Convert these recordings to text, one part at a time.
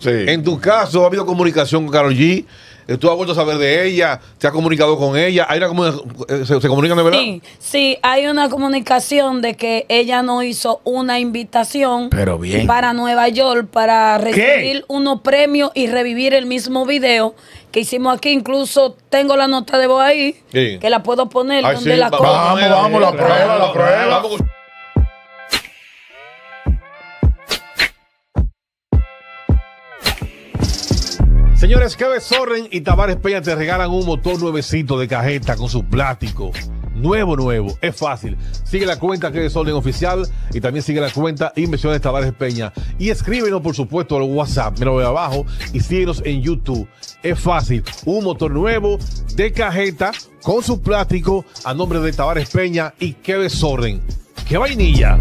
Sí. En tu caso, ¿ha habido comunicación con Karol G? ¿Tú has vuelto a saber de ella? ¿Te has comunicado con ella? ¿Hay una, se comunican de verdad? Sí, sí, hay una comunicación de que ella nos hizo una invitación para Nueva York para recibir unos premios y revivir el mismo video que hicimos aquí. Incluso tengo la nota de voz ahí, que la puedo poner donde la cojo. Vamos, la prueba, la prueba. Señores, Kevin Sorren y Tavares Peña te regalan un motor nuevecito de cajeta con su plástico. Nuevo. Es fácil. Sigue la cuenta Kevin Sorren Oficial y también sigue la cuenta Inversiones Tavares Peña. Y escríbenos, por supuesto, al WhatsApp. Míralo de abajo y síguenos en YouTube. Es fácil. Un motor nuevo de cajeta con su plástico a nombre de Tavares Peña y Kevin Sorren. ¡Qué vainilla!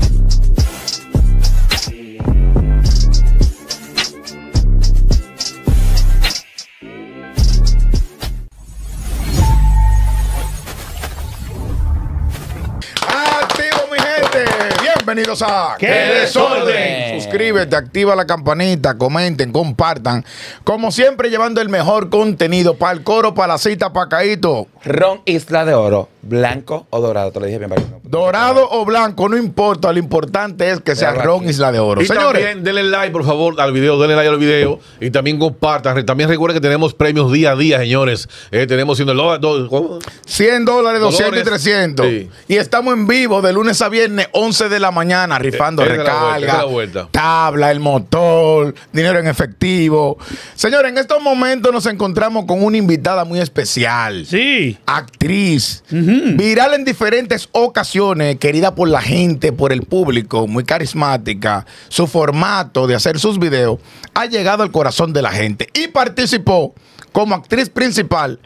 Bienvenidos a ¡Qué Desorden! Suscríbete, activa la campanita, comenten, compartan. Como siempre, llevando el mejor contenido para el coro, para la cita, para Caíto. Ron Isla de Oro, blanco o dorado, te lo dije bien. Dorado o blanco, no importa, lo importante es que sea Ron Isla de Oro. Y señores, también denle like, por favor, al video, denle like al video y también compartan. También recuerden que tenemos premios día a día, señores. Tenemos $100, $200 y $300. Sí. Y estamos en vivo de lunes a viernes, 11 de la mañana, rifando recarga, tabla, el motor, dinero en efectivo. Señores, en estos momentos nos encontramos con una invitada muy especial. Sí. Actriz. Viral en diferentes ocasiones, querida por la gente, por el público, muy carismática. Su formato de hacer sus videos ha llegado al corazón de la gente y participó como actriz principal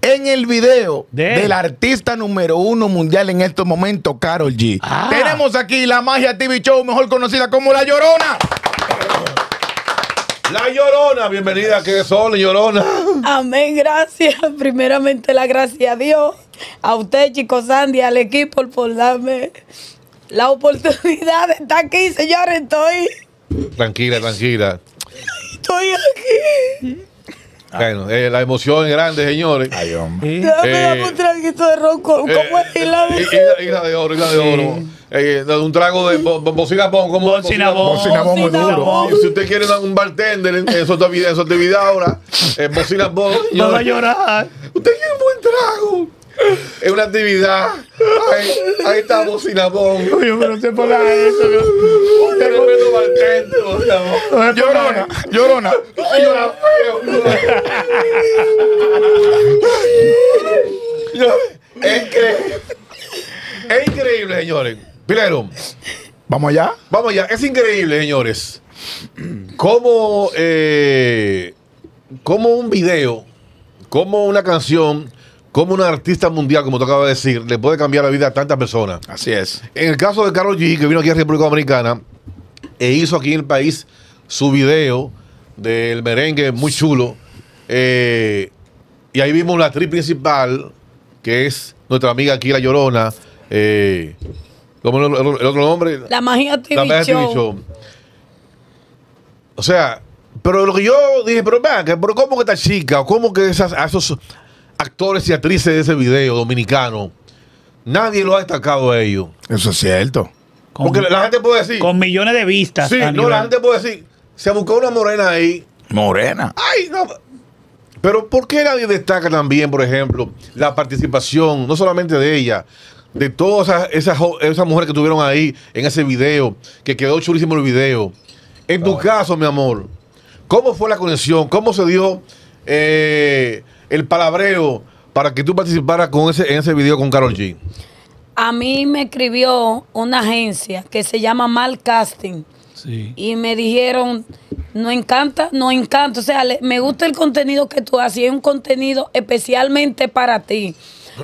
en el video del artista número 1 mundial en estos momentos, Karol G. Tenemos aquí la Magia TV Show, mejor conocida como La Llorona. La Llorona, bienvenida, que son, Llorona. Amén, gracias. Primeramente, la gracia a Dios, a usted, Chico Sandy, al equipo por darme la oportunidad de estar aquí, señores. Estoy... Tranquila, tranquila. Estoy aquí. Bueno, la emoción es grande, señores. Ay, hombre. Dame un traguito de ron. ¿Cómo es Isla de Oro? Un trago de bocinabón. Bocinabón muy duro. Si usted quiere dar un bartender en su actividad ahora, bocinabón. No va a llorar. Usted quiere un buen trago. Es una actividad. Ahí está bocinabón. Yo no sé por qué eso. Usted comiendo bartender, bocinabón. Llorona. Llora feo. Es increíble, señores. Pilero. ¿Vamos allá? Vamos allá. Es increíble, señores. Como un video, como una canción, como una artista mundial, como te acabo de decir, le puede cambiar la vida a tantas personas. Así es. En el caso de Karol G, que vino aquí a República Dominicana e hizo aquí en el país su video del merengue muy chulo. Y ahí vimos la actriz principal, que es nuestra amiga aquí, La Llorona. ¿Cómo es el otro nombre? La Magia TV Show. O sea, pero lo que yo dije, pero ¿cómo que esta chica? ¿Cómo que esos actores y actrices de ese video dominicano, nadie lo ha destacado a ellos? Eso es cierto. Porque la gente puede decir, con millones de vistas. Sí, no, la gente puede decir, se buscó una morena ahí. Morena. Ay, no. Pero ¿por qué nadie destaca también, por ejemplo, la participación, no solamente de ella, de todas esas mujeres que estuvieron ahí en ese video, que quedó chulísimo el video? En tu caso, mi amor, ¿cómo fue la conexión? ¿Cómo se dio el palabreo para que tú participaras en ese video con Karol G? A mí me escribió una agencia que se llama Mal Casting. Sí. Y me dijeron, nos encanta. O sea, me gusta el contenido que tú haces, es un contenido especialmente para ti.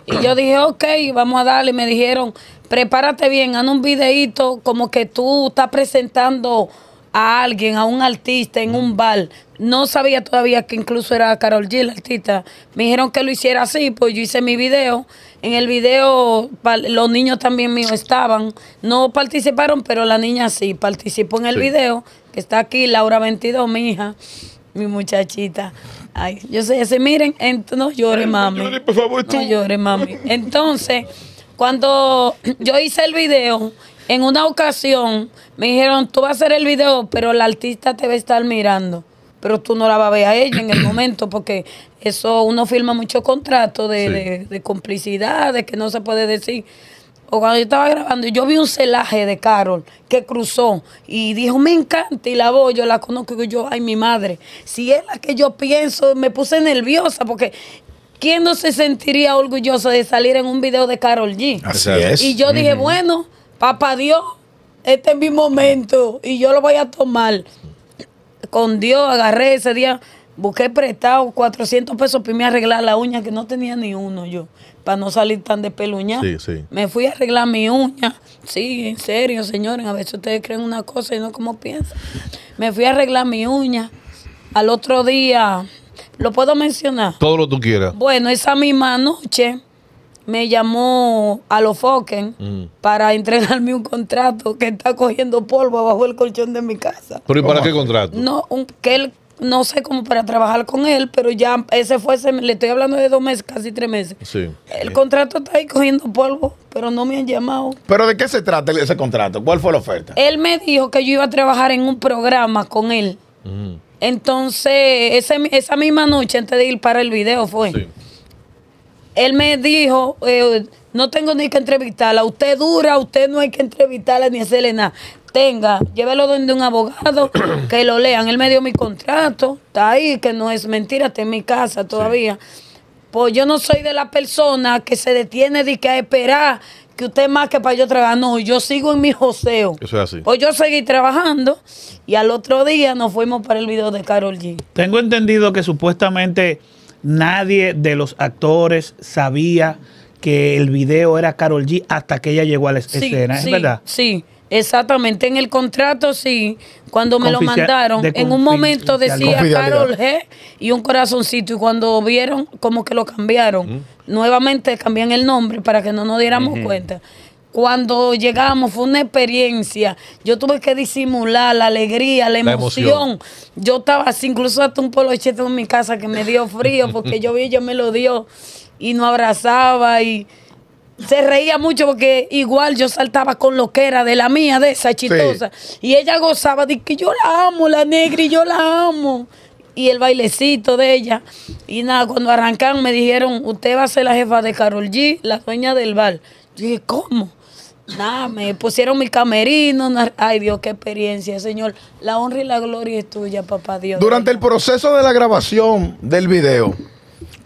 Y yo dije, ok, vamos a darle. Me dijeron, prepárate bien, haz un videíto como que tú estás presentando a alguien, a un artista en un bar. No sabía todavía que incluso era Karol G la artista. Me dijeron que lo hiciera así, pues yo hice mi video. En el video los niños también míos estaban. No participaron, pero la niña sí participó en el video. que está aquí, Laura 22, mi hija, mi muchachita. Ay, yo sé, ese, miren, no llores, mami. No llores, por favor, tú. No llores, mami. Entonces, cuando yo hice el video, en una ocasión me dijeron, tú vas a hacer el video, pero la artista te va a estar mirando. Pero tú no la vas a ver a ella en el momento, porque eso uno firma muchos contratos de complicidad, de que no se puede decir. O cuando yo estaba grabando, yo vi un celaje de Carol que cruzó y dijo, me encanta, y la voz, yo la conozco, y yo, ay, mi madre, si es la que yo pienso, me puse nerviosa, porque ¿quién no se sentiría orgulloso de salir en un video de Carol G? Así es. Y yo dije, bueno, papá Dios, este es mi momento, y yo lo voy a tomar. Con Dios, agarré ese día, busqué prestado 400 pesos para irme a arreglar la uña, que no tenía ni uno yo, para no salir tan despeluñado. Sí, sí. Me fui a arreglar mi uña. Sí, en serio, señores. A veces ustedes creen una cosa y no como piensan. Me fui a arreglar mi uña. Al otro día, ¿lo puedo mencionar? Todo lo que tú quieras. Bueno, esa misma noche me llamó a los Fokken para entregarme un contrato que está cogiendo polvo abajo del colchón de mi casa. ¿Pero y para qué contrato? No, que él... No sé cómo para trabajar con él, pero ya ese fue, le estoy hablando de 2 meses, casi 3 meses. Sí. El contrato está ahí cogiendo polvo, pero no me han llamado. ¿Pero de qué se trata ese contrato? ¿Cuál fue la oferta? Él me dijo que yo iba a trabajar en un programa con él. Entonces, esa misma noche, antes de ir para el video fue. Sí. Él me dijo, no tengo ni que entrevistarla, usted dura, usted no hay que entrevistarla ni hacerle nada. Tenga, llévelo donde un abogado, que lo lean. Él me dio mi contrato, está ahí, que no es mentira, está en mi casa todavía. Sí. Pues yo no soy de la persona que se detiene de que a esperar que usted más que para yo trabajar. No, yo sigo en mi joseo. Eso es así. Pues yo seguí trabajando y al otro día nos fuimos para el video de Karol G. Tengo entendido que supuestamente nadie de los actores sabía que el video era Karol G hasta que ella llegó a la escena, ¿es verdad? Sí. Exactamente, en el contrato sí, cuando me lo mandaron, en un momento decía Karol G y un corazoncito, y cuando vieron como que lo cambiaron, nuevamente cambian el nombre para que no nos diéramos cuenta. Cuando llegamos fue una experiencia, yo tuve que disimular la alegría, la emoción. Yo estaba así, incluso hasta un polochete en mi casa que me dio frío porque yo vi, ella me lo dio y nos abrazaba y... Se reía mucho porque igual yo saltaba con lo que era de la mía, de esa chistosa. Sí. Y ella gozaba de que yo la amo, la negra, y yo la amo. Y el bailecito de ella. Y nada, cuando arrancaron me dijeron, usted va a ser la jefa de Karol G, la dueña del bar. Yo dije, ¿cómo? Nada, me pusieron mi camerino. Ay, Dios, qué experiencia, Señor. La honra y la gloria es tuya, papá Dios. Durante el proceso de la grabación del video,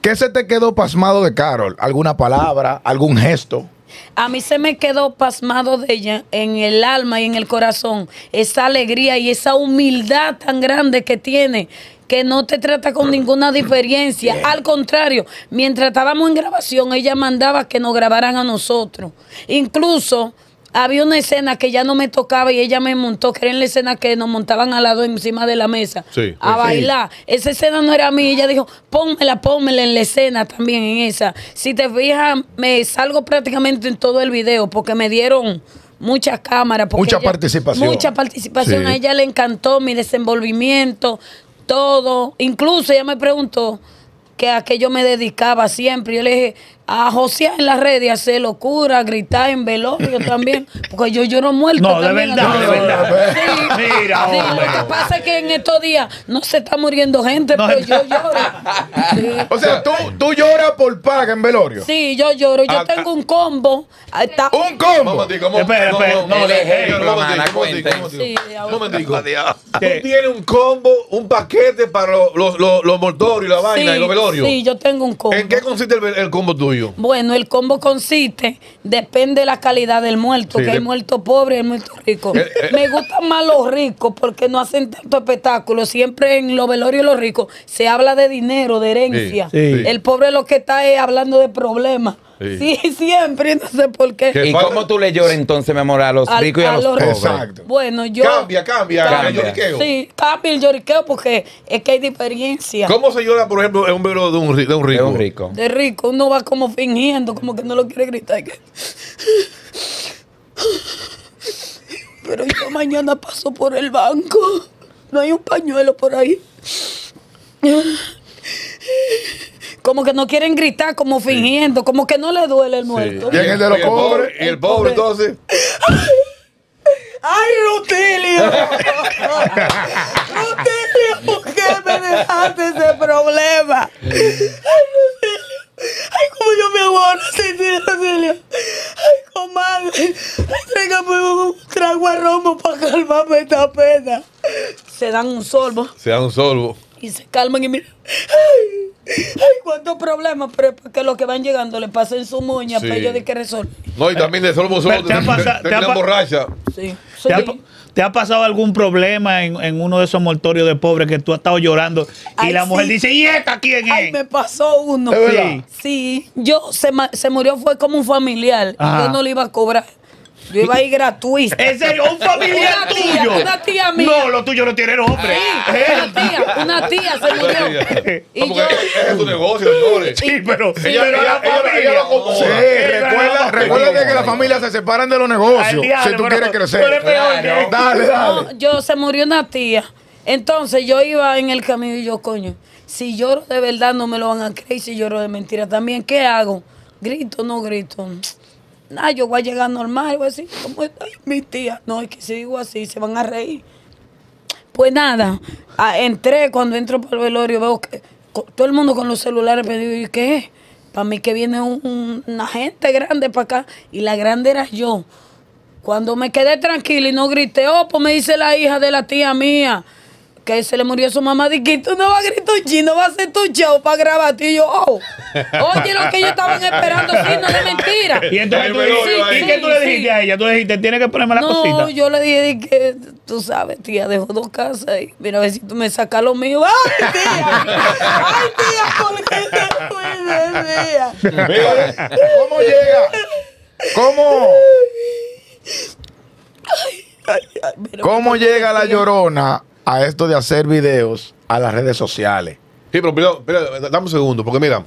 ¿qué se te quedó pasmado de Karol? ¿Alguna palabra? ¿Algún gesto? A mí se me quedó pasmado de ella en el alma y en el corazón. Esa alegría y esa humildad tan grande que tiene, que no te trata con ninguna diferencia. Bien. Al contrario, mientras estábamos en grabación, ella mandaba que nos grabaran a nosotros. Incluso... había una escena que ya no me tocaba y ella me montó, que era en la escena que nos montaban al lado encima de la mesa a bailar. Esa escena no era mía. Ella dijo, pónmela en la escena también, en esa. Si te fijas, me salgo prácticamente en todo el video porque me dieron muchas cámaras. Mucha participación. Mucha participación. Sí. A ella le encantó mi desenvolvimiento, todo. Incluso ella me preguntó que a qué yo me dedicaba siempre. Yo le dije, a josear en las redes, a hacer locura, a gritar en velorio también, porque yo lloro muerto. No, también, de verdad. Sí, mira, sí, lo que pasa es que en estos días no se está muriendo gente, pero yo lloro. Sí. O sea, tú lloras por paga en velorio. Sí, yo lloro. Yo tengo un combo. ¿Un combo? Espera. No le Tú tienes un combo, un paquete para los mortorios, la vaina y los velorios. Sí, yo tengo un combo. ¿En qué consiste el combo tuyo? Bueno, el combo consiste, depende de la calidad del muerto, que hay muerto pobre y hay muerto rico. Me gustan más los ricos porque no hacen tanto espectáculo. Siempre en los velorios y los ricos se habla de dinero, de herencia. El pobre lo que está es hablando de problemas. Sí, siempre, no sé por qué. ¿Y cómo tú le lloras entonces, mi amor, a los ricos y a los pobres? Exacto. Bueno, yo... Cambia el lloriqueo. Sí, cambia el lloriqueo porque es que hay diferencia. ¿Cómo se llora, por ejemplo, en un velo de un rico? De rico. Uno va como fingiendo, como que no lo quiere gritar. Pero yo mañana paso por el banco. No hay un pañuelo por ahí. Como que no quieren gritar, como fingiendo, sí, como que no le duele el muerto. Sí. Y el de los pobres, el pobre entonces. ¡Ay, Rutilio! ¡Rutilio! ¿Por qué me dejaste ese problema? ¡Ay, Rutilio! ¡Ay, cómo yo me aguanto! ¡Sí, Rutilio! ¡Ay, comadre! ¡Tráigame un trago a romo para calmarme esta pena! Se dan un sorbo. Se dan un sorbo. Y se calman y miran. ¡Ay! Ay, cuántos problemas, pero que los que van llegando le pasen su moña, sí, para ellos de que resolver. No, y también de solo terminan borracha. Sí. ¿Te ha pasado algún problema en uno de esos mortorios de pobres que tú has estado llorando y ay, la mujer, sí, dice, ¿y esta quién es? Ay, me pasó uno. Sí, sí. Yo se murió, fue como un familiar. Ajá. Yo no le iba a cobrar. Yo iba a ir gratuita. ¿En serio? ¿Un familiar tuyo? Una tía mía. No, lo tuyo no tiene nombre. Sí, una tía se murió. Y yo... Es tu negocio, señores. Sí, pero... Recuerda que las familias se separan de los negocios. Si tú quieres crecer. Dale, dale. Yo se murió una tía. Entonces yo iba en el camino y yo, coño, si lloro de verdad no me lo van a creer, si lloro de mentira también, ¿qué hago? ¿Grito o no grito? Nah, yo voy a llegar normal, voy a decir, ¿cómo está mi tía? No, es que si digo así, se van a reír. Pues nada, entré, cuando entro para el velorio, veo que todo el mundo con los celulares me dijo, ¿y qué es? Para mí que viene una gente grande para acá, y la grande era yo. Cuando me quedé tranquila y no grité, oh, pues me dice la hija de la tía mía, que se le murió a su mamá, de que tú no vas a gritar un chino, vas a hacer tu show para grabarte. Y yo, oh, oye, lo que ellos estaban esperando, sí, no es mentira. Y entonces tú, ¿qué tú le dijiste a ella? Tú le dijiste, tienes que ponerme la cosita. No, yo le dije que, tú sabes, tía, dejo dos casas y mira a ver si tú me sacas lo mío. ¡Ay, tía! ¡Ay, tía! ¿Por qué te fuiste, tía? ¿Cómo llega? ¿Cómo? ¿Cómo llega la llorona a esto de hacer videos a las redes sociales? Sí, pero dame un segundo, porque mira,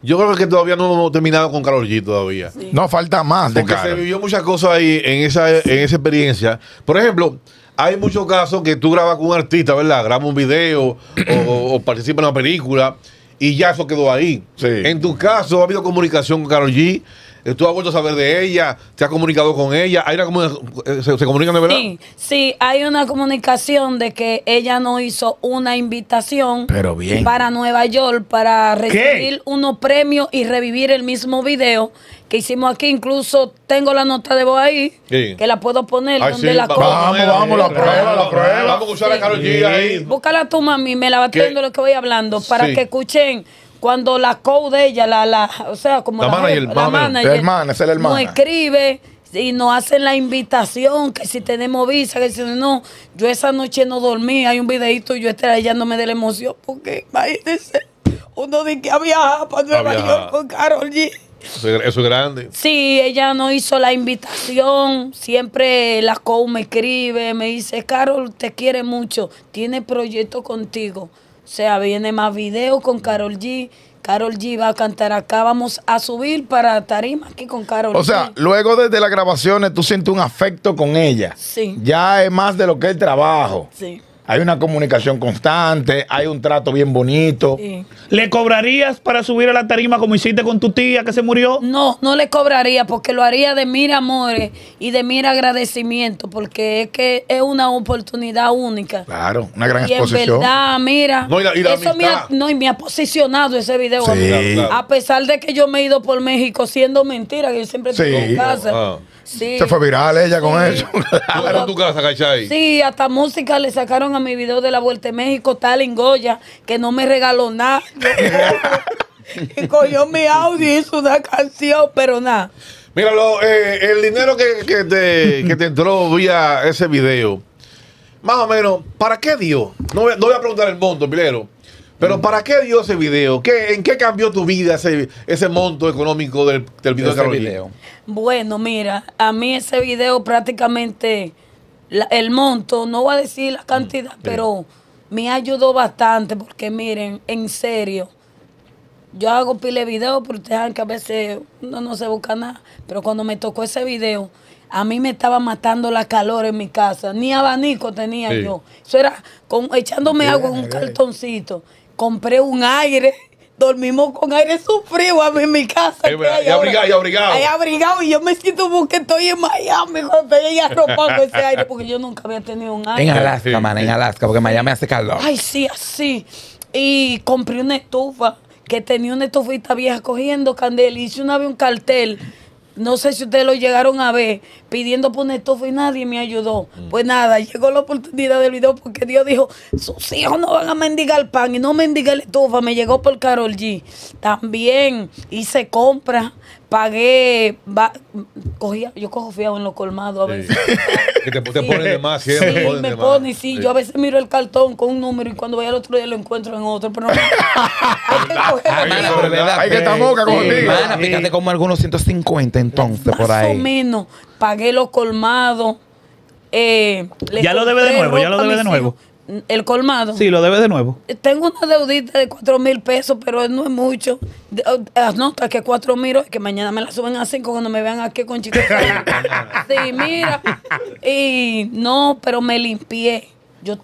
yo creo que todavía no hemos terminado con Karol G todavía. Sí. No, falta más. Porque se vivió muchas cosas ahí en esa experiencia. Por ejemplo, hay muchos casos que tú grabas con un artista, ¿verdad? Graba un video o participa en una película y ya eso quedó ahí. Sí. En tu caso, ¿ha habido comunicación con Karol G? ¿Tú has vuelto a saber de ella? ¿Te has comunicado con ella? ¿Hay una ¿Se comunican de verdad? Sí, sí, hay una comunicación de que ella nos hizo una invitación para Nueva York para recibir unos premios y revivir el mismo video que hicimos aquí. Incluso tengo la nota de voz ahí, que la puedo poner. Ay, donde sí, la vamos, la prueba. Vamos a escuchar a Karol G ahí. Búscala tú, mami, me la va teniendo lo que voy hablando para que escuchen. Cuando la coach de ella, o sea, como la manager, es la hermana, nos escribe y nos hacen la invitación, que si tenemos visa, que si no, yo esa noche no dormí, hay un videito y yo estaba hallándome de la emoción, porque imagínense, uno de que viaja para Nueva York con Karol G. Eso es grande. Sí, ella no hizo la invitación. Siempre la coach me escribe, me dice, Karol, te quiere mucho, tiene proyecto contigo. O sea, viene más video con Karol G. Karol G va a cantar acá. Vamos a subir para tarima aquí con Karol G. O sea, luego desde las grabaciones tú sientes un afecto con ella. Sí. Ya es más de lo que el trabajo. Sí. Hay una comunicación constante, hay un trato bien bonito. Sí. ¿Le cobrarías para subir a la tarima como hiciste con tu tía que se murió? No, no le cobraría porque lo haría de mil amores y de mil agradecimiento porque es que es una oportunidad única. Claro, una gran exposición. Y en verdad, mira, no, me ha posicionado ese video. Sí. A pesar de que yo me he ido por México siendo mentira, que yo siempre estoy en casa. Sí. Se fue viral ella con eso. Claro. Tu casa, ¿cachai? Sí, hasta música le sacaron a mi video de la Vuelta de México, Talent Goya, que no me regaló nada. Y cogió mi audio y hizo una canción, pero nada. Míralo, el dinero que te entró vía ese video, más o menos, ¿para qué dio? No voy a preguntar el monto, Pilero. Pero ¿para qué dio ese video? ¿En qué cambió tu vida ese monto económico del video de Karol G? Bueno, mira, a mí ese video prácticamente, el monto, no voy a decir la cantidad, pero me ayudó bastante porque miren, en serio, Yo hago pile de videos, pero ustedes saben que a veces uno no se busca nada. Pero cuando me tocó ese video, a mí me estaba matando la calor en mi casa. Ni abanico tenía yo. Eso era echándome agua en un cartoncito. Compré un aire. Dormimos con aire sufrido a mí en mi casa. Y abrigado, y abrigado. Y abrigado, y yo me siento como que estoy en Miami cuando estoy arropando ese aire, porque yo nunca había tenido un aire. En Alaska, en Alaska, porque Miami hace calor. Ay, sí, así. Y compré una estufa, que tenía una estufita vieja cogiendo candela. Hice una vez un cartel, no sé si ustedes lo llegaron a ver, pidiendo por una estufa y nadie me ayudó. Pues nada, llegó la oportunidad del video porque Dios dijo, sus hijos no van a mendigar pan y no mendigar la estufa. Me llegó por Karol G. También hice compras, pagué, yo cojo fiado en los colmados a veces. Que te ponen de más siempre. Sí, me ponen, sí. Yo a veces miro el cartón con un número y cuando vaya al otro día lo encuentro en otro. Pero no, hay que estar moca como tío. Fíjate como algunos 150 entonces por ahí. Más o menos. Pagué los colmados. Ya lo debe de nuevo, ya lo debe de nuevo. ¿El colmado? Sí, lo debe de nuevo. Tengo una deudita de 4,000 pesos, pero no es mucho. Anota que 4,000, que mañana me la suben a 5 cuando me vean aquí con chicos. Sí, mira. Y no, pero me limpié. Yo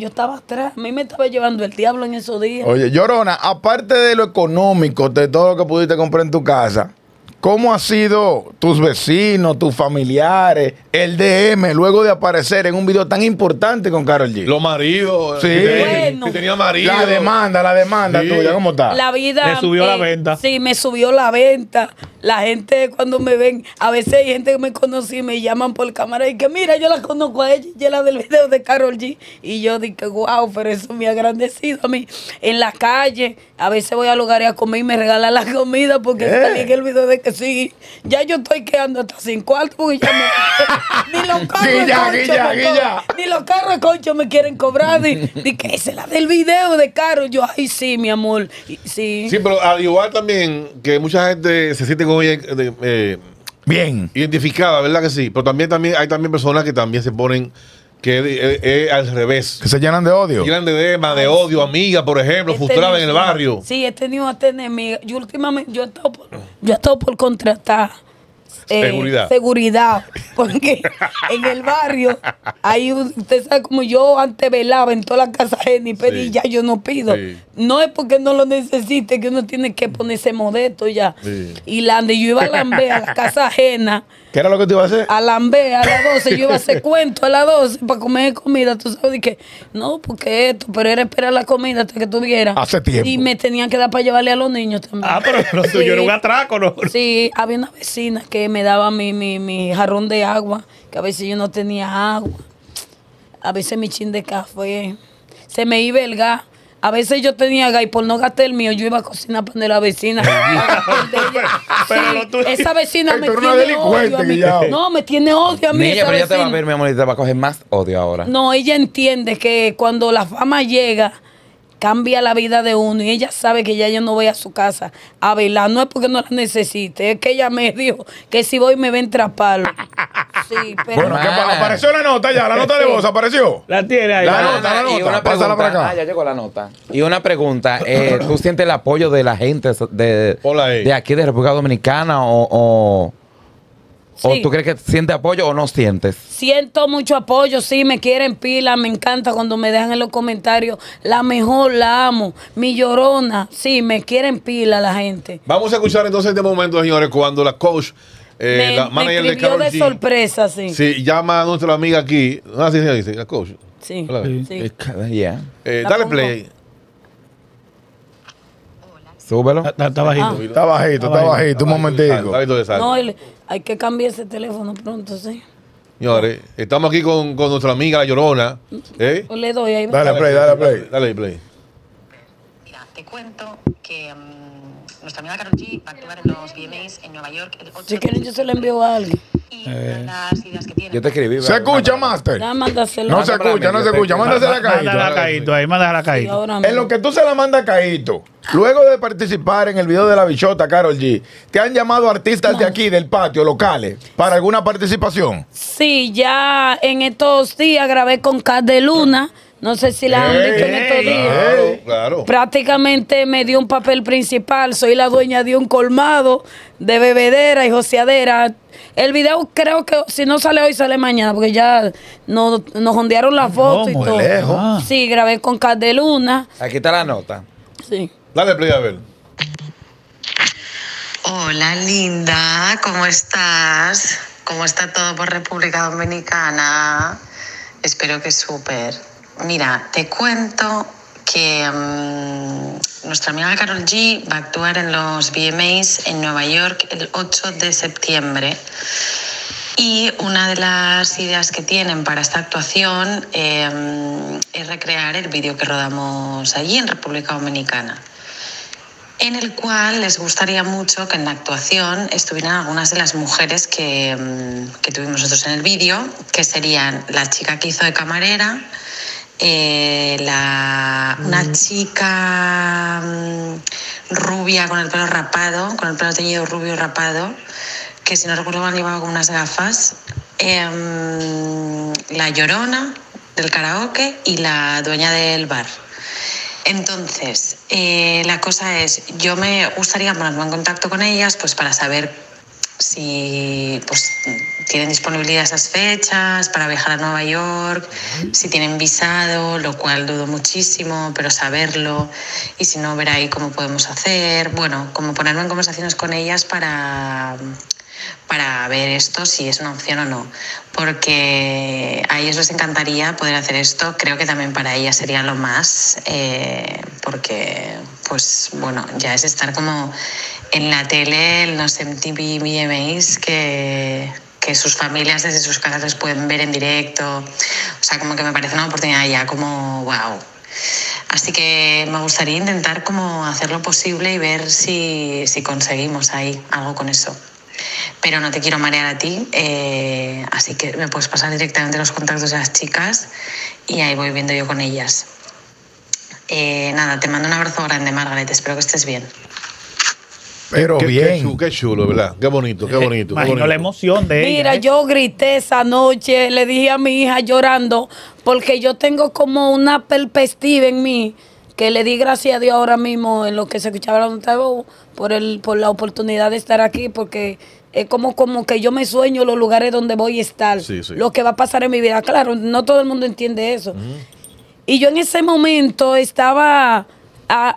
estaba atrás. A mí me estaba llevando el diablo en esos días. Oye, Llorona, aparte de lo económico, de todo lo que pudiste comprar en tu casa, ¿cómo han sido tus vecinos, tus familiares, el DM, luego de aparecer en un video tan importante con Karol G? Los maridos. Sí. Bueno, que tenía marido. La demanda tuya, ¿cómo está? La vida. Me subió la venta. Sí, me subió la venta. La gente cuando me ven, a veces hay gente que me conoce y me llaman por cámara y que mira, yo la conozco a ella, y es la del video de Karol G. Y yo digo, wow, pero eso me ha agradecido a mí. En la calle, a veces voy a lugares a comer y me regalan la comida porque salí en el video de que sí, ya yo estoy quedando hasta sin cuarto porque ya me... ni los carros de concho me quieren cobrar. Dije, que esa es la del video de Karol. Yo, ay, sí, mi amor. Sí, sí, pero al igual también que mucha gente se siente bien identificada, ¿verdad que sí? Pero también hay personas que también se ponen que es al revés. Que se llenan de odio. Llenan de odio, amiga, por ejemplo, frustrada en el barrio. Sí, he tenido hasta enemigas. Yo últimamente, yo he estado por contratar seguridad. Porque en el barrio, ahí usted sabe como yo antes velaba en toda la casa ajena y pedí, ya yo no pido. Sí. No es porque no lo necesite, que uno tiene que ponerse modesto ya. Sí. Y yo iba a lamber a la casa ajena. ¿Qué era lo que te iba a hacer? A lamber a las 12, yo iba a hacer cuento a las 12 para comer comida, tú sabes, y que no, porque esto, pero era esperar la comida hasta que tuviera. Hace tiempo. Y me tenían que dar para llevarle a los niños también. Ah, pero sí, yo era un atraco, ¿no? Sí, había una vecina que me daba mi jarrón de agua, que a veces yo no tenía agua. A veces mi chin de café. Se me iba el gas. A veces yo tenía gas y por no gastar el mío, yo iba a cocinar para la vecina. Sí, esa vecina me tiene odio a mí. No, me tiene odio a mí. Niña, pero ella te va a ver, mi amor, y te va a coger más odio ahora. No, ella entiende que cuando la fama llega, cambia la vida de uno y ella sabe que ya yo no voy a su casa a velar. No es porque no la necesite, es que ella me dijo que si voy me ven trapalo. Sí, pero... Bueno, apareció la nota ya, la nota de voz, ¿apareció? La tiene ahí. La nota. Pásala para acá. Ah, ya llegó la nota. Y una pregunta, ¿tú sientes el apoyo de la gente de aquí de República Dominicana ¿O tú crees que sientes apoyo o no sientes? Siento mucho apoyo, sí, me quieren pila, me encanta cuando me dejan en los comentarios, la mejor, la amo, mi Llorona, sí, me quieren pila la gente. Vamos a escuchar entonces este momento, señores, cuando la coach, la manager de Karol G. Me escribió de sorpresa, sí. Sí, llama a nuestra amiga aquí, ¿no? Sí, dice, la coach. Sí, sí. Dale play. Súbelo. Está bajito. Está bajito, está bajito, un momentico. No, hay que cambiar ese teléfono pronto, sí. Señores, estamos aquí con nuestra amiga La Llorona. Pues le doy ahí. Dale play. Mira, te cuento que nuestra amiga Karol G va a actuar en los VMAs en Nueva York. Si quieren, yo se lo envío a alguien. Las ideas que tiene. Yo te escribí. ¿Se escucha, Master? No se escucha. Mándasela a Caíto. Mándasela a Caíto. En lo que tú se la mandas a Caíto, luego de participar en el video de la bichota Karol G, ¿te han llamado artistas de aquí, del patio, locales, para alguna participación? Sí, ya en estos días grabé con Cat de Luna. No sé si la han visto en estos días. claro. Prácticamente me dio un papel principal. Soy la dueña de un colmado, de bebedera y joseadera. El video creo que si no sale hoy, sale mañana, porque ya nos ondearon la foto y todo. Lejos. Ah. Sí, grabé con Candeluna. Aquí está la nota. Sí. Dale play, a ver. Hola, linda. ¿Cómo estás? ¿Cómo está todo por República Dominicana? Espero que súper. Mira, te cuento que nuestra amiga Karol G va a actuar en los VMAs en Nueva York el 8 de septiembre. Y una de las ideas que tienen para esta actuación es recrear el vídeo que rodamos allí en República Dominicana, en el cual les gustaría mucho que en la actuación estuvieran algunas de las mujeres que tuvimos nosotros en el vídeo, que serían la chica que hizo de camarera, una chica rubia con el pelo rapado, con el pelo teñido rubio rapado, que si no recuerdo mal llevaba con unas gafas, la Llorona del karaoke y la dueña del bar. Entonces, la cosa es, yo me gustaría ponerme en contacto con ellas pues para saber si pues, tienen disponibilidad esas fechas para viajar a Nueva York, si tienen visado, lo cual dudo muchísimo, pero saberlo, y si no, ver ahí cómo podemos hacer. Bueno, como ponerme en conversaciones con ellas para ver esto, si es una opción o no, porque a ellos les encantaría poder hacer esto. Creo que también para ellas sería lo más, porque pues bueno, ya es estar como en la tele, en los MTV VMAs, que sus familias desde sus casas les pueden ver en directo. O sea, como que me parece una oportunidad ya como wow. Así que me gustaría intentar como hacer lo posible y ver si conseguimos ahí algo con eso. Pero no te quiero marear a ti, así que me puedes pasar directamente los contactos de las chicas y ahí voy viendo yo con ellas. Nada, te mando un abrazo grande, Margaret, espero que estés bien. Pero bien. Qué chulo, ¿verdad? Qué bonito, qué bonito. Imagino qué bonito. La emoción de ella. Mira, yo grité esa noche, le dije a mi hija llorando, porque yo tengo como una perspectiva en mí, que le di gracias a Dios ahora mismo en lo que se escuchaba la nota de voz por la oportunidad de estar aquí, porque es como que yo me sueño los lugares donde voy a estar, sí, sí, lo que va a pasar en mi vida. Claro, no todo el mundo entiende eso. Y yo en ese momento estaba,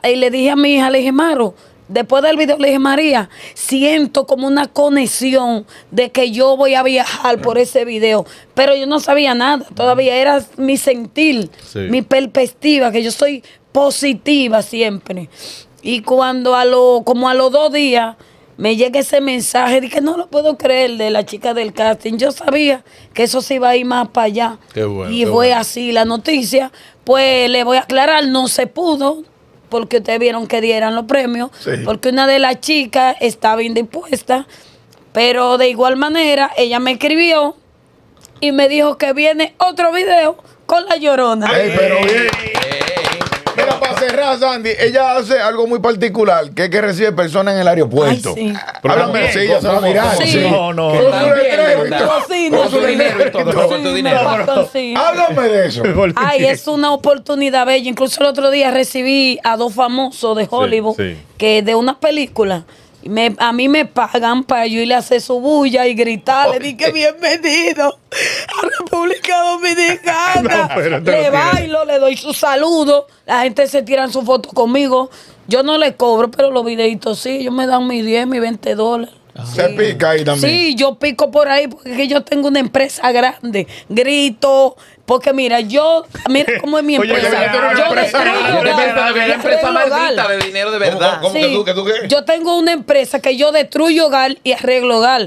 y le dije a mi hija, le dije, Maro, después del video le dije, María, siento como una conexión de que yo voy a viajar por ese video. Pero yo no sabía nada, todavía era mi sentir, mi perspectiva, que yo soy positiva siempre. Y cuando como a los 2 días me llega ese mensaje, dije, no lo puedo creer, de la chica del casting. Yo sabía que eso se iba a ir más para allá. Qué bueno, y fue así la noticia. Pues le voy a aclarar, no se pudo, porque ustedes vieron que dieran los premios, porque una de las chicas estaba indispuesta, pero de igual manera ella me escribió y me dijo que viene otro video con la Llorona. Ay, pero bien. Mira, para cerrar, Sandy, ella hace algo muy particular, que es que recibe personas en el aeropuerto. Ay, sí. Háblame, si ella se va a mirar. No. Con su dinero y todo. Háblame de eso. Ay, es una oportunidad bella. Incluso el otro día recibí a 2 famosos de Hollywood, que de una película. A mí me pagan para yo irle a hacer su bulla y gritarle. Dije, bienvenido a República Dominicana. Le bailo, le doy su saludo. La gente se tira sus fotos conmigo. Yo no le cobro, pero los videitos sí. Ellos me dan mis 10, mis $20. Se pica ahí también. Sí, yo pico por ahí porque yo tengo una empresa grande. Grito. Porque mira cómo es mi empresa. Yo tengo una empresa maldita de dinero de verdad. ¿Cómo que tú qué? Yo tengo una empresa que yo destruyo hogar y arreglo hogar.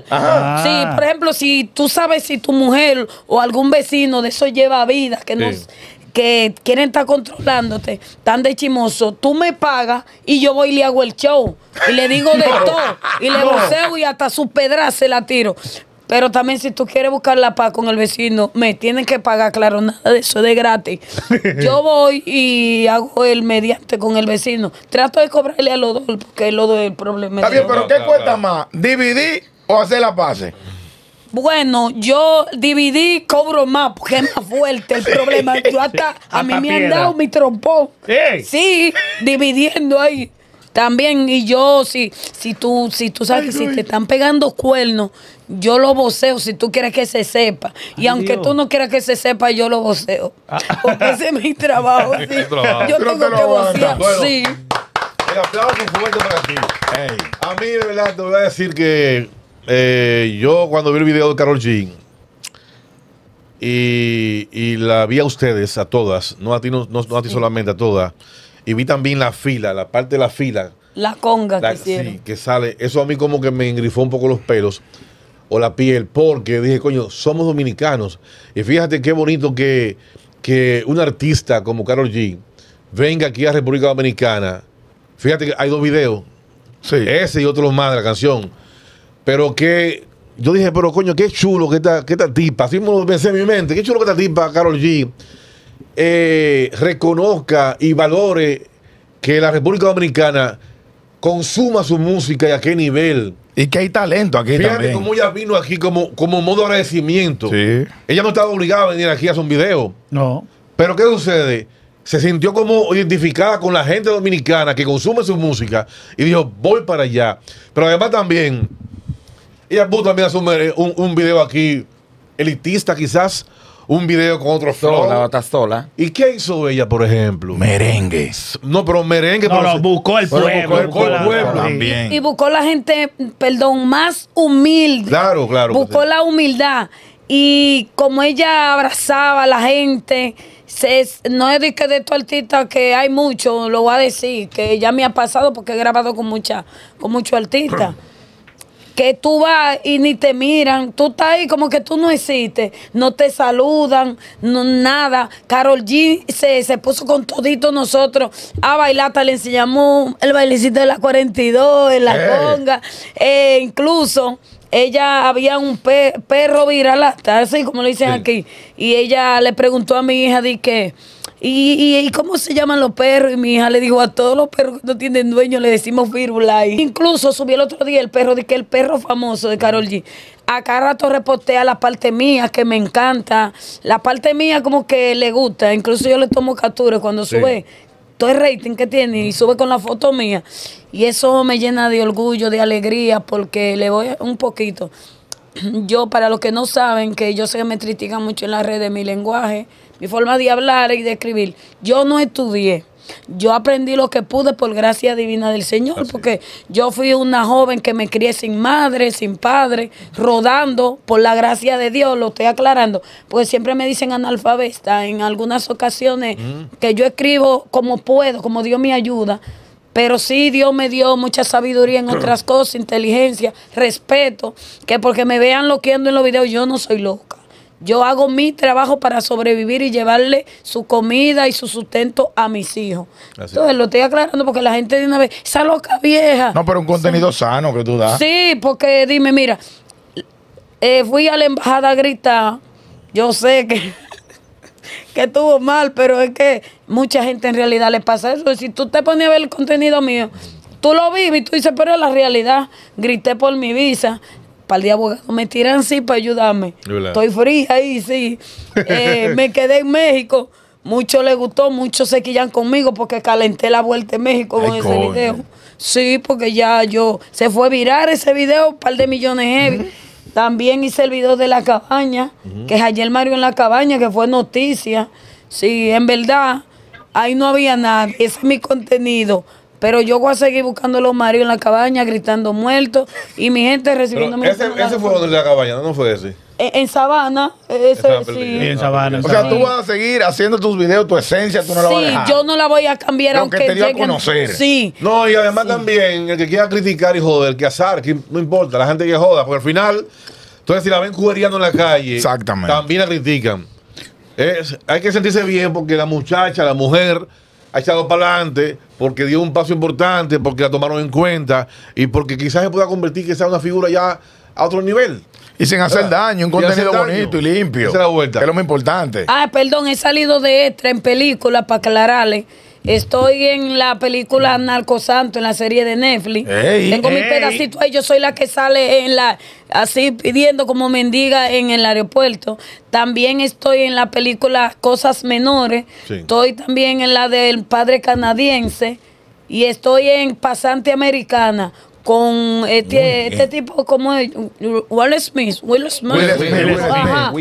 Sí, por ejemplo, si tú sabes si tu mujer o algún vecino de eso lleva vida, que quieren estar controlándote, tan de chimoso, tú me pagas y yo voy y le hago el show. Y le digo de todo. Y le boceo y hasta su pedra se la tiro. Pero también si tú quieres buscar la paz con el vecino, me tienen que pagar, claro, nada de eso, de gratis. Yo voy y hago el mediante con el vecino. Trato de cobrarle a los dos, porque es lo del problema. Está bien, pero ¿qué cuesta más? ¿Dividir o hacer la paz? Bueno, yo dividí, cobro más, porque es más fuerte el problema. Yo hasta a mí me han dado mi trompón. ¿Sí? Sí, dividiendo ahí. También, y yo, si tú sabes que si te están pegando cuernos, yo lo voceo si tú quieres que se sepa. Y Dios, aunque tú no quieras que se sepa, yo lo voceo. Porque ese es mi trabajo. Sí. Yo tengo que vocear. Bueno, sí. El aplauso fuerte para ti. Hey. A mí, de verdad, te voy a decir que yo cuando vi el video de Karol G y la vi a ustedes, a todas, no a ti solamente, a todas, y vi también la fila, la parte de la fila. La conga que hicieron. Sí, que sale. Eso a mí como que me engrifó un poco los pelos o la piel, porque dije, coño, somos dominicanos. Y fíjate qué bonito que un artista como Karol G venga aquí a República Dominicana. Fíjate que hay dos videos. Sí. Ese y otro más de la canción. Pero que yo dije, pero coño, qué chulo que esta tipa. Así me lo pensé en mi mente. Qué chulo que esta tipa, Karol G, reconozca y valore que la República Dominicana consuma su música y a qué nivel. Y que hay talento aquí. Fíjate también cómo ella vino aquí como modo de agradecimiento. Sí. Ella no estaba obligada a venir aquí a hacer un video. No. Pero ¿qué sucede? Se sintió como identificada con la gente dominicana que consume su música y dijo, voy para allá. Pero además también, ella puso también un video aquí, elitista quizás, un video con otro flow. La otra sola. ¿Y qué hizo ella, por ejemplo? Merengues. No, pero merengue. No, pero buscó el pueblo. Buscó el pueblo. También. Y buscó la gente, perdón, más humilde. Claro, claro. Buscó la humildad. Y como ella abrazaba a la gente, no es de que de estos artistas que hay mucho, lo voy a decir, que ya me ha pasado porque he grabado con muchos artistas. Que tú vas y ni te miran, tú estás ahí como que tú no existes, no te saludan, no, nada. Karol G se puso con todito nosotros a bailar, hasta le enseñamos el bailecito de la 42, en la conga, incluso ella había un perro viralata, así como le dicen aquí, y ella le preguntó a mi hija, de que ¿Y cómo se llaman los perros? Y mi hija le dijo, a todos los perros que no tienen dueño le decimos Firulai. Incluso subí el otro día el perro, de que el perro famoso de Karol G. A cada rato repostea la parte mía, que me encanta. La parte mía como que le gusta. Incluso yo le tomo capturas cuando sube todo el rating que tiene y sube con la foto mía. Y eso me llena de orgullo, de alegría, porque le voy un poquito. Yo, para los que no saben, que yo sé que me critican mucho en las redes, mi lenguaje, mi forma de hablar y de escribir. Yo no estudié. Yo aprendí lo que pude por gracia divina del Señor, porque yo fui una joven que me crié sin madre, sin padre, rodando por la gracia de Dios, lo estoy aclarando, porque siempre me dicen analfabeta en algunas ocasiones, que yo escribo como puedo, como Dios me ayuda. Pero sí, Dios me dio mucha sabiduría en otras cosas, inteligencia, respeto, que porque me vean loqueando en los videos, yo no soy loca. Yo hago mi trabajo para sobrevivir y llevarle su comida y su sustento a mis hijos. Así. Entonces, lo estoy aclarando porque la gente de una vez, esa loca vieja. No, pero un contenido sano que tú das. Sí, porque dime, mira, fui a la embajada a gritar, yo sé que estuvo mal, pero es que mucha gente en realidad le pasa eso. Si tú te pones a ver el contenido mío, tú lo vives y tú dices, pero es la realidad. Grité por mi visa, para el día abogado me tiran sí para ayudarme. Hola. Estoy fría ahí, sí. Me quedé en México. Mucho le gustó, muchos se quillan conmigo porque calenté la vuelta en México con ese video. Sí, porque ya yo... Se fue a virar ese video, un par de millones heavy. También hice el video de la cabaña, que es ayer Mario en la cabaña, que fue noticia. Sí, en verdad, ahí no había nadie. Ese es mi contenido. Pero yo voy a seguir buscando a los Mario en la cabaña, gritando muertos, y mi gente recibiendo... Ese fue donde la cabaña, ¿no fue ese? En Sabana. En Sabana. O sea, tú vas a seguir haciendo tus videos, tu esencia, tú no la vas a dejar. Sí, yo no la voy a cambiar, aunque te dio a conocer. Sí. No, y además también, el que quiera criticar y joder, que azar, que no importa, la gente que joda, porque al final, entonces si la ven cubereando en la calle, exactamente, también la critican. Hay que sentirse bien porque la muchacha, la mujer, ha echado para adelante, porque dio un paso importante, porque la tomaron en cuenta y porque quizás se pueda convertir quizás en una figura ya a otro nivel. Y sin hacer daño, un contenido bonito y limpio. Esa es la vuelta. Que es lo más importante. Ah, perdón, he salido de extra en películas, para aclararle. Estoy en la película Narcosanto, en la serie de Netflix. Ey, tengo mi pedacito ahí, yo soy la que sale en la así pidiendo como mendiga en el aeropuerto. También estoy en la película Cosas Menores. Sí. Estoy también en la del Padre Canadiense. Y estoy en Pasante Americana con este tipo como Will Smith. Ajá.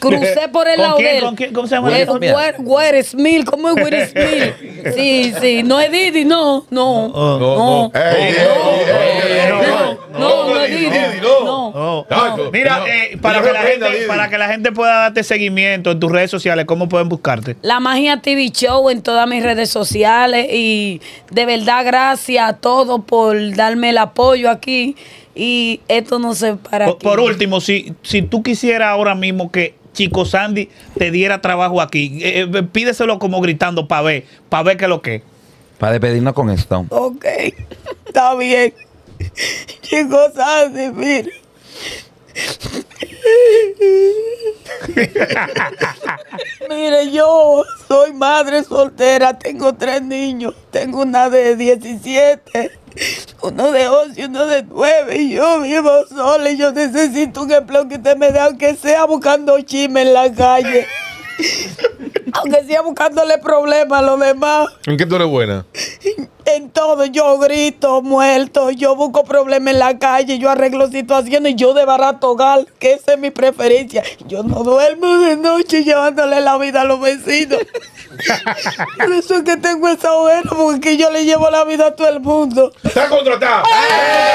Crucé por el lado de él. ¿Cómo se llama? Will Smith, ¿cómo es Will Smith? Sí, sí, no es Didi, no, no, no. No. Mira, para que la gente pueda darte seguimiento en tus redes sociales, ¿cómo pueden buscarte? La Magia TV Show en todas mis redes sociales. Y de verdad, gracias a todos por darme el apoyo aquí. Y esto no se para. Por último, si tú quisieras ahora mismo que Chico Sandy te diera trabajo aquí, pídeselo como gritando para ver qué es lo que es. Para despedirnos con esto. Ok, está bien. Chico Sandy, mira. Mire, yo soy madre soltera, tengo 3 niños, tengo una de 17, uno de 11 y uno de 9, y yo vivo sola y yo necesito un empleo que usted me dé, aunque sea buscando chisme en la calle, aunque sea buscándole problemas a los demás. ¿En qué tú eres buena? En todo, yo grito, muerto, yo busco problemas en la calle, yo arreglo situaciones, yo desbarato hogar, que esa es mi preferencia. Yo no duermo de noche llevándole la vida a los vecinos. Por eso es que tengo esa oveja, porque yo le llevo la vida a todo el mundo. ¡Está contratado! ¡Eh!